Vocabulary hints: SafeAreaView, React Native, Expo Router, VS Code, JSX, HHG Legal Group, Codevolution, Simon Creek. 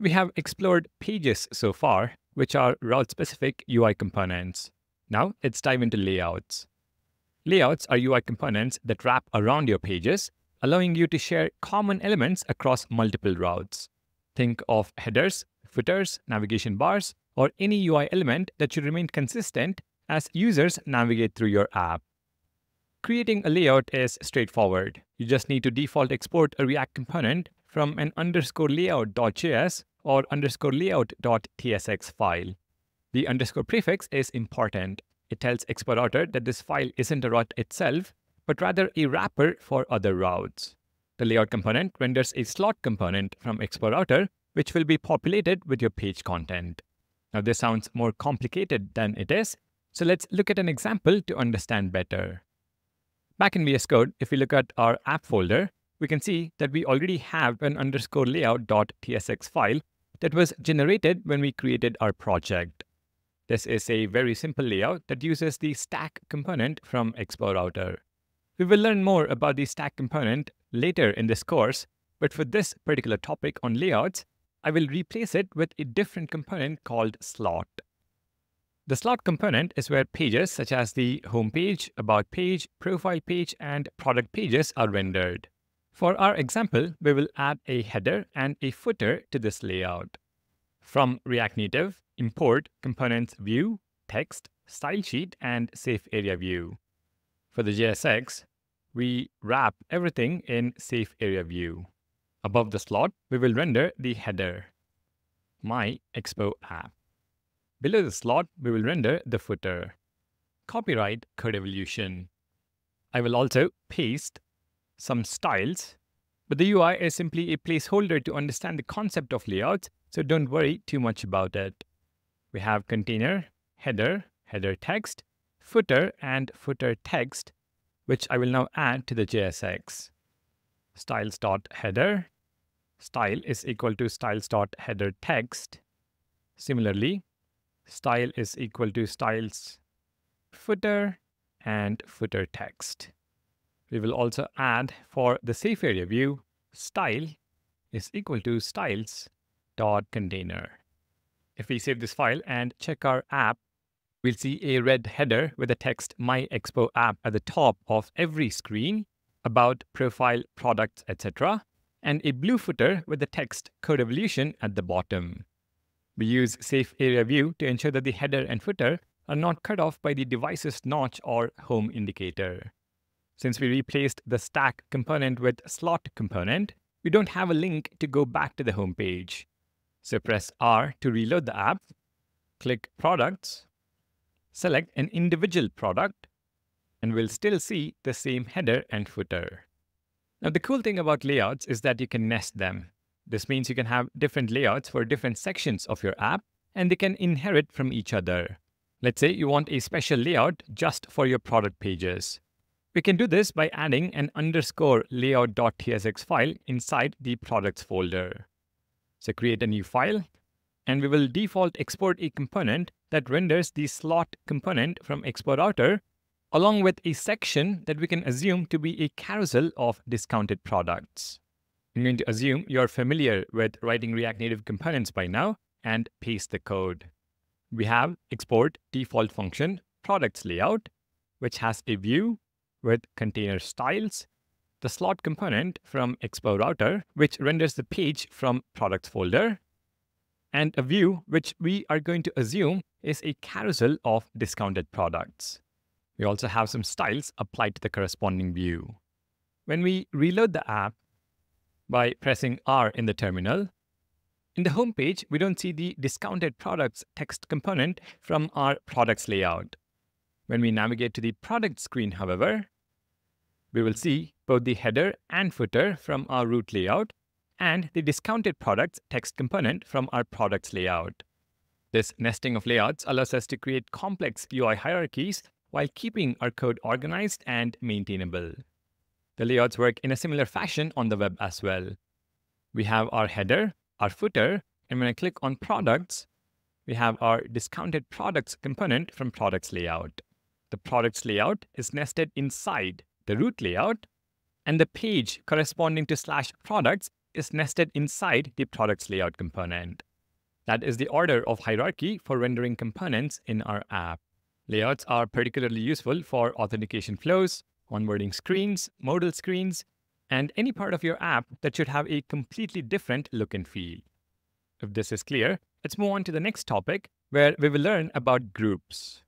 We have explored pages so far, which are route-specific UI components. Now let's dive into layouts. Layouts are UI components that wrap around your pages, allowing you to share common elements across multiple routes. Think of headers, footers, navigation bars, or any UI element that should remain consistent as users navigate through your app. Creating a layout is straightforward. You just need to default export a React component from an _layout.js or _layout.tsx file. The underscore prefix is important. It tells Expo Router that this file isn't a route itself, but rather a wrapper for other routes. The layout component renders a slot component from Expo Router, which will be populated with your page content. Now this sounds more complicated than it is, so let's look at an example to understand better. Back in VS Code, if we look at our app folder, we can see that we already have an _layout.tsx file that was generated when we created our project. This is a very simple layout that uses the stack component from Expo Router. We will learn more about the stack component later in this course, but for this particular topic on layouts, I will replace it with a different component called slot. The slot component is where pages such as the home page, about page, profile page, and product pages are rendered. For our example, we will add a header and a footer to this layout. From React Native, import components view, text, style sheet, and SafeAreaView. For the JSX, we wrap everything in SafeAreaView. Above the slot, we will render the header, My Expo App. Below the slot, we will render the footer, Copyright Codevolution. I will also paste some styles, but the UI is simply a placeholder to understand the concept of layouts, so don't worry too much about it. We have container, header, header text, footer, and footer text, which I will now add to the JSX. Styles.header, style is equal to styles.header text. Similarly, style is equal to styles footer and footer text. We will also add for the SafeAreaView, style is equal to styles.container. If we save this file and check our app, we'll see a red header with the text My Expo App at the top of every screen, about, profile, products, etc., and a blue footer with the text Codevolution at the bottom. We use SafeAreaView to ensure that the header and footer are not cut off by the device's notch or home indicator. Since we replaced the stack component with slot component, we don't have a link to go back to the home page. So press R to reload the app, click Products, select an individual product, and we'll still see the same header and footer. Now the cool thing about layouts is that you can nest them. This means you can have different layouts for different sections of your app, and they can inherit from each other. Let's say you want a special layout just for your product pages. We can do this by adding an _layout.tsx file inside the products folder. So create a new file, and we will default export a component that renders the slot component from Expo Router, along with a section that we can assume to be a carousel of discounted products. I'm going to assume you're familiar with writing React Native components by now, and paste the code. We have export default function products layout, which has a view with container styles, the slot component from Expo Router, which renders the page from products folder, and a view which we are going to assume is a carousel of discounted products. We also have some styles applied to the corresponding view. When we reload the app by pressing R in the terminal, in the home page, we don't see the discounted products text component from our products layout. When we navigate to the product screen, however, we will see both the header and footer from our root layout and the discounted products text component from our products layout. This nesting of layouts allows us to create complex UI hierarchies while keeping our code organized and maintainable. The layouts work in a similar fashion on the web as well. We have our header, our footer, and when I click on products, we have our discounted products component from products layout. The products layout is nested inside the root layout, and the page corresponding to /products is nested inside the products layout component. That is the order of hierarchy for rendering components in our app. Layouts are particularly useful for authentication flows, onboarding screens, modal screens, and any part of your app that should have a completely different look and feel. If this is clear, let's move on to the next topic, where we will learn about groups.